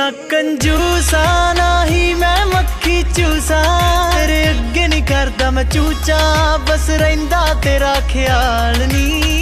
ना कंजूसा ना ही मैं मक्खी चूसा, तेरे अग्गे नहीं करदा मैं चूचा, बस रहिंदा तेरा ख्याल नी।